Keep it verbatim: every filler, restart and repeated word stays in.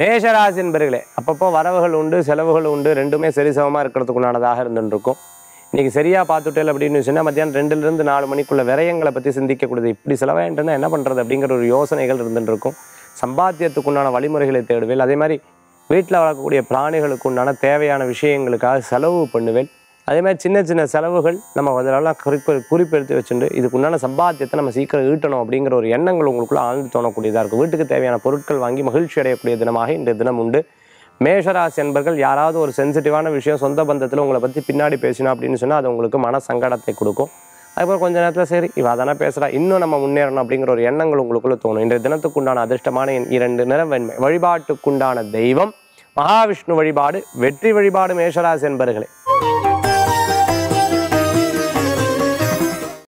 மேஷராசி என்பர்களே அப்பப்போ வரவுகள் உண்டு செலவுகள் உண்டு ரெண்டுமே சரிசமமா இருக்குறதுக்குனானதாக இருந்துண்டிருக்கும். இன்னைக்கு சரியா பார்த்துட்டேல் அப்படினு சொன்னா மத்தியானம் ரெண்டுல இருந்து நாலு மணிக்குள்ள விரயங்களை பத்தி சிந்திக்க கூடாது. இப்படி செலவாயிட்டேன்னா என்ன பண்றது அப்படிங்கற ஒரு யோசனைகள் இருந்துண்டிருக்கும். சம்பாத்தியத்துக்குனான வழிமுறைகளை தேடுவேல். அதே மாதிரி வீட்டில் வளர்க்கக்கூடிய பிராணிகளுக்கு உண்டான தேவையான விஷயங்களுக்காக செலவு பண்ணுவேல். அதே மாதிரி சின்ன சின்ன செலவுகள் நம்ம அதெல்லாம் குறிப்பு குறிப்பெடுத்து வச்சுட்டு இதுக்குண்டான சம்பாத்தியத்தை நம்ம சீக்கிரம் ஈட்டணும் அப்படிங்கிற ஒரு எண்ணங்கள் உங்களுக்குள்ள ஆழ்ந்து தோணக்கூடியதாக இருக்கும். வீட்டுக்கு தேவையான பொருட்கள் வாங்கி மகிழ்ச்சி அடையக்கூடிய தினமாக இந்த தினம் உண்டு. மேஷராசி என்பர்கள் யாராவது ஒரு சென்சிட்டிவான விஷயம் சொந்த பந்தத்தில் உங்களை பற்றி பின்னாடி பேசினா அப்படின்னு சொன்னால் அது உங்களுக்கு மன சங்கடத்தை கொடுக்கும். அதுக்கப்புறம் கொஞ்ச நேரத்தில் சரி இவ அதான பேசுகிறா இன்னும் நம்ம முன்னேறணும் அப்படிங்கிற ஒரு எண்ணங்கள் உங்களுக்குள்ளே தோணும். இன்றைய தினத்துக்குண்டான அதிர்ஷ்டமான இரண்டு நிறம் வழிபாட்டுக்குண்டான தெய்வம் மகாவிஷ்ணு வழிபாடு, வெற்றி வழிபாடு மேஷராசி என்பர்களே.